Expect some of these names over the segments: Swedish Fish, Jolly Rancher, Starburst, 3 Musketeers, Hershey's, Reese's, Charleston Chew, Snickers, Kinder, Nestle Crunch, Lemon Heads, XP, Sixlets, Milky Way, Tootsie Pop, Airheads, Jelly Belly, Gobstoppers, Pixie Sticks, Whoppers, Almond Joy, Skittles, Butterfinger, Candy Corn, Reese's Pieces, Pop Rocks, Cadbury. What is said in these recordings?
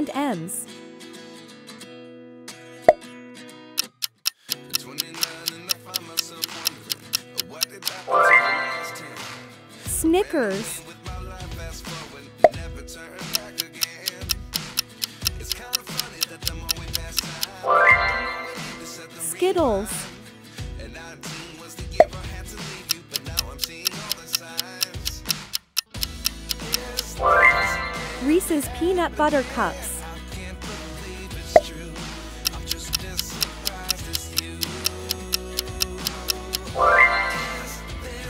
and M's. Snickers. Skittles. Reese's Peanut Butter Cups.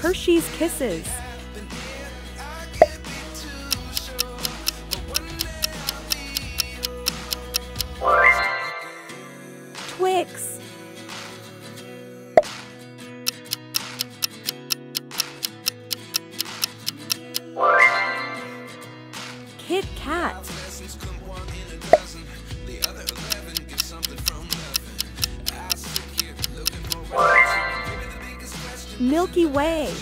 Hershey's Kisses. Twix. Kit Kat. Milky Way.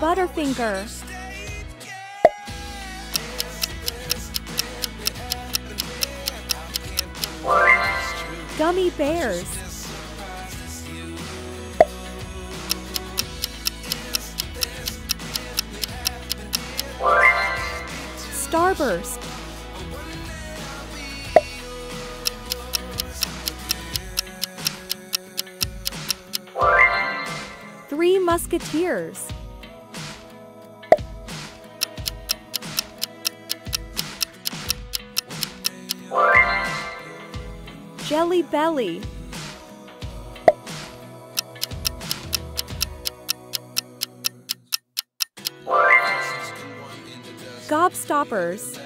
Butterfinger. Gummy Bears. Starburst. Three Musketeers. Jelly Belly. Gobstoppers.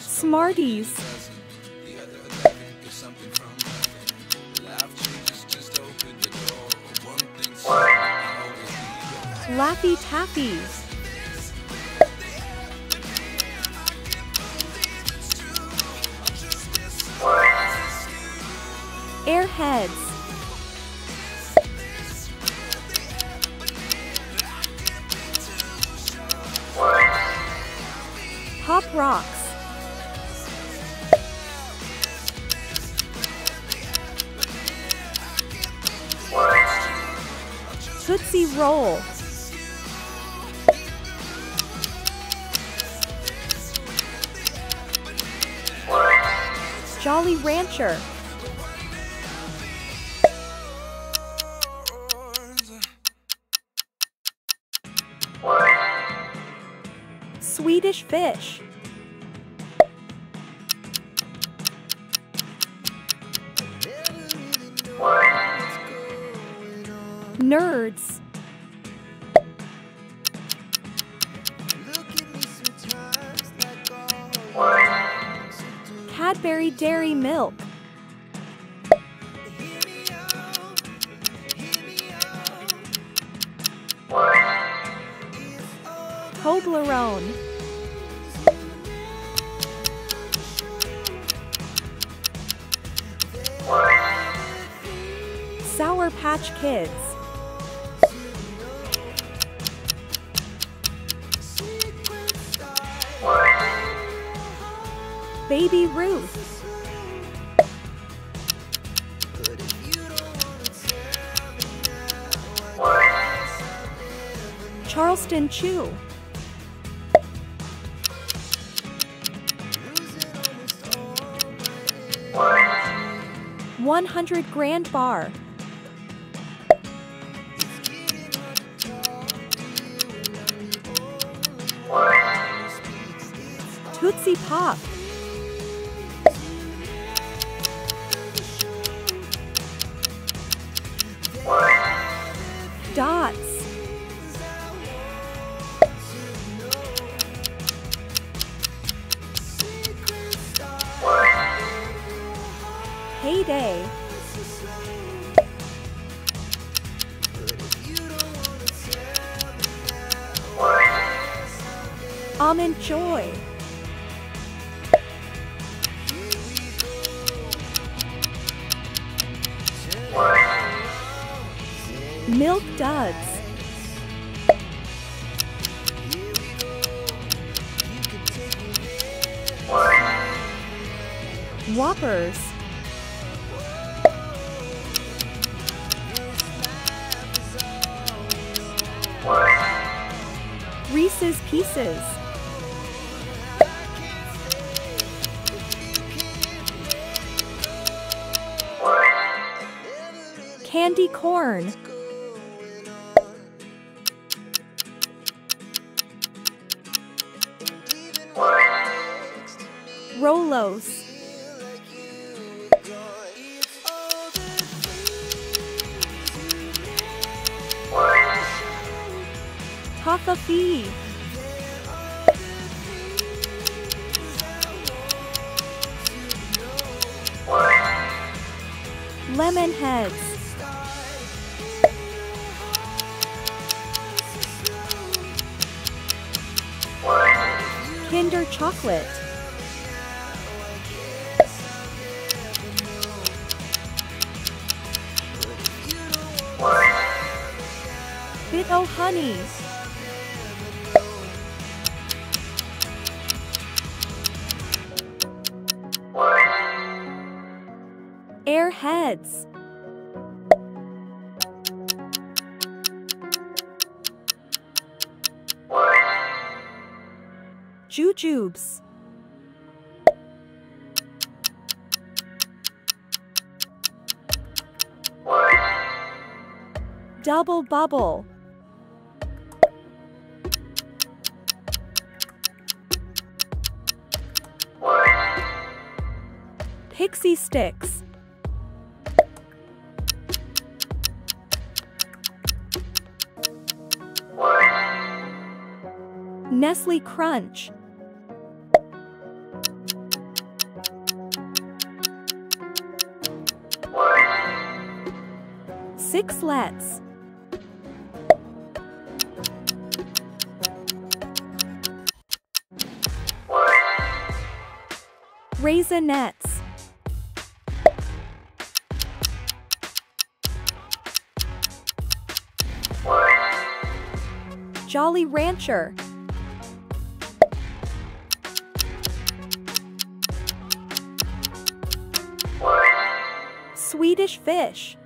Smarties. Laffy Taffy. Airheads. Pop Rocks. Tootsie Roll. Jolly Rancher. Swedish Fish. Nerds. Cadbury Dairy Milk. Toblerone. Sour Patch Kids. Baby Ruth. Charleston Chew. $100 Grand Bar. Tootsie Pop. Dots. Heyday. Almond Joy. Milk Duds. Whoppers. Reese's Pieces. Candy Corn. Rolos. Toffee. Lemon Heads. Kinder Chocolate. Bit-O Honey. Airheads. Jujubes. Double Bubble. Pixie Sticks. Nestle Crunch. Sixlets. Raisinettes. Jolly Rancher. Swedish Fish.